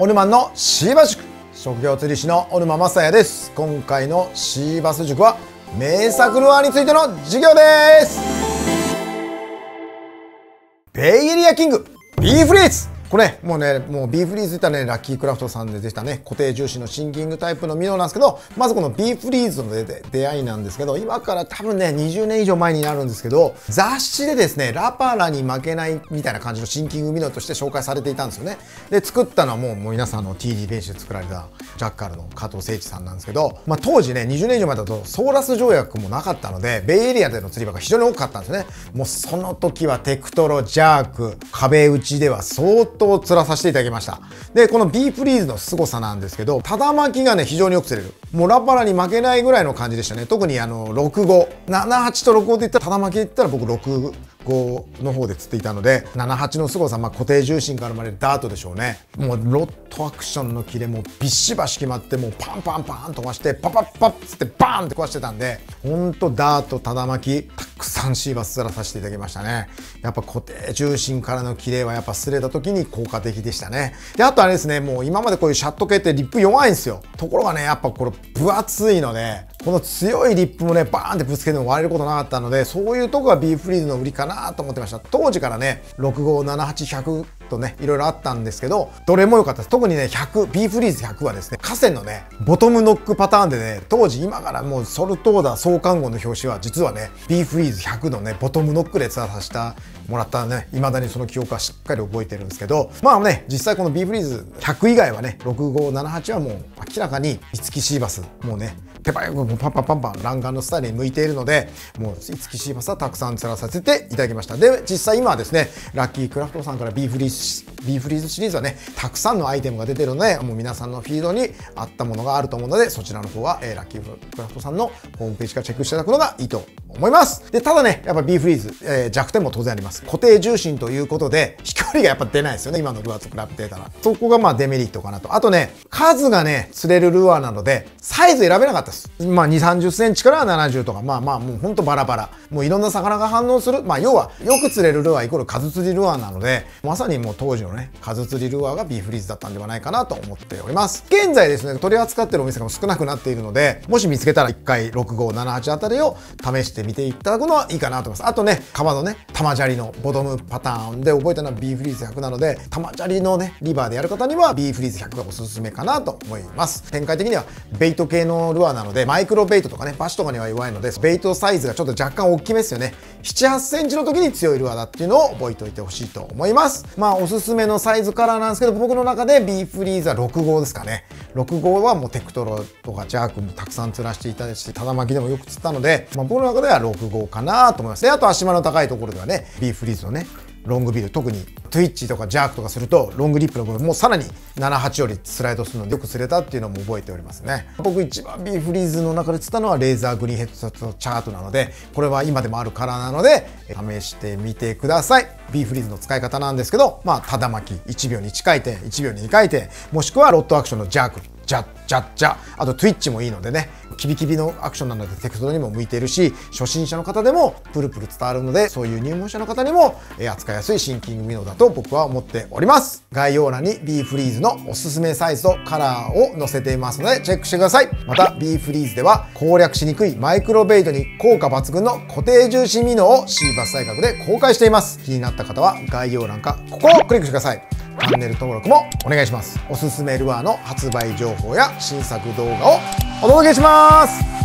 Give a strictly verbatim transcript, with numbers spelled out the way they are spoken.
オルマンのシーバ塾、職業釣り師のオルマン雅也です。今回のシーバ塾は名作ルアーについての授業です。ベイエリアキングビーフリーズ、これもうね、もうビーフリーズって言ったらね、ラッキークラフトさんでできたね、固定重視のシンキングタイプのミノなんですけど、まずこのビーフリーズとの出会いなんですけど、今から多分ね、にじゅうねん以上前になるんですけど、雑誌でですね、ラパラに負けないみたいな感じのシンキングミノとして紹介されていたんですよね。で、作ったのはもう、もう皆さんの ティーディー 練習で作られたジャッカルの加藤誠一さんなんですけど、まあ当時ね、にじゅうねん以上前だとソーラス条約もなかったので、ベイエリアでの釣り場が非常に多かったんですね。もうその時はテクトロ、ジャーク、壁打ちでは相当と釣らさせていただきました。でこのビーフリーズの凄さなんですけど、ただ巻きがね非常によく釣れる、もうラパラに負けないぐらいの感じでしたね。特にあのろくごななはちとろくごでいったら、ただ巻きでいったら僕ろくごの方で釣っていたので、ななはちの凄さ、まあ、固定重心から生まれるダートでしょうね。もうロットアクションのキレもビシバシ決まって、もうパンパンパン飛ばしてパパッパッつってバーンって壊してたんで、ほんとダートただ巻きたくさんシーバス釣らさせていただきましたね。やっぱ固定重心からのキレはやっぱ釣れた時に効果的でしたね。で、あとあれですね、もう今までこういうシャット系ってリップ弱いんですよ。ところがね、やっぱこれ分厚いので、この強いリップもね、バーンってぶつけても割れることなかったので、そういうとこがビーフリーズの売りかなと思ってました。当時からね、ろくごななはちひゃくとね、いろいろあったんですけど、どれも良かったです。特にね、ひゃく、ビーフリーズひゃくはですね、河川のね、ボトムノックパターンでね、当時今からもうソルトオーダー創刊号の表紙は、実はね、ビーフリーズひゃくのね、ボトムノックで釣らさせてもらったね、未だにその記憶はしっかり覚えてるんですけど、まあね、実際このビーフリーズひゃく以外はね、ろくごななはちはもう明らかに、五木シーバス、もうね、手早くパンパンパンパン弾丸のスタイルに向いているので、もう五木シーバスはたくさん釣らさせていただきました。で、実際今はですね、ラッキークラフトさんからビーフリーズビーフリーズシリーズはね、たくさんのアイテムが出てるので、もう皆さんのフィードに合ったものがあると思うので、そちらの方は、えー、ラッキークラフトさんのホームページからチェックしていただくのがいいと思います。で、ただね、やっぱビーフリーズ、えー、弱点も当然あります。固定重心ということで飛距離がやっぱ出ないですよね、今のルアーと比べてたら。そこがまあデメリットかなと。あとね、数がね釣れるルアーなのでサイズ選べなかったです。まあにじゅうさんじゅっセンチからななじゅうとか、まあまあもうほんとバラバラ、もういろんな魚が反応する、まあ要はよく釣れるルアーイコール数釣りルアーなので、まさにもう当時のね、数釣りルアーがビーフリーズだったんではないかなと思っております。現在ですね、取り扱ってるお店が少なくなっているので、もし見つけたらいっかいろくごななはちあたりを試してみていただくのはいいかなと思います。あとね、川のね、玉砂利のボトムパターンで覚えたのはビーフリーズひゃくなので、玉砂利のね、リバーでやる方にはビーフリーズひゃくがおすすめかなと思います。展開的にはベイト系のルアーなので、マイクロベイトとかね、バシとかには弱いので、ベイトサイズがちょっと若干大きめですよね。ななはちセンチの時に強いルアーだっていうのを覚えておいてほしいと思います。まあおすすめのサイズからなんですけど、僕の中でビーフリーズはろくごですかね。ろくごはもうテクトロとかジャークもたくさん釣らしていただいて、ただ巻きでもよく釣ったので、まあ、僕の中ではろくごかなと思います。で、あと足場の高いところではね、ビーフリーズのね、ロングビル、特にトゥイッチとかジャークとかするとロングリップの部分もさらにななはちよりスライドするのでよく釣れたっていうのも覚えておりますね。僕一番ビーフリーズの中で釣ったのはレーザーグリーンヘッドチャートなので、これは今でもあるカラーなので試してみてください。ビーフリーズの使い方なんですけど、まあただ巻きいちびょうにいっかい転、いちびょうににかい転、もしくはロットアクションのジャークジャッジャッジャ、あとトゥイッチもいいのでね、キビキビのアクションなのでテクトロにも向いているし、初心者の方でもプルプル伝わるので、そういう入門者の方にも扱いやすいシンキングミノだと僕は思っております。概要欄にビーフリーズのおすすめサイズとカラーを載せていますのでチェックしてください。またビーフリーズでは攻略しにくいマイクロベイトに効果抜群の固定重心ミノをシーバス大学で公開しています。気になった方は概要欄かここをクリックしてください。チャンネル登録もお願いします。おすすめルアーの発売情報や新作動画をお届けします。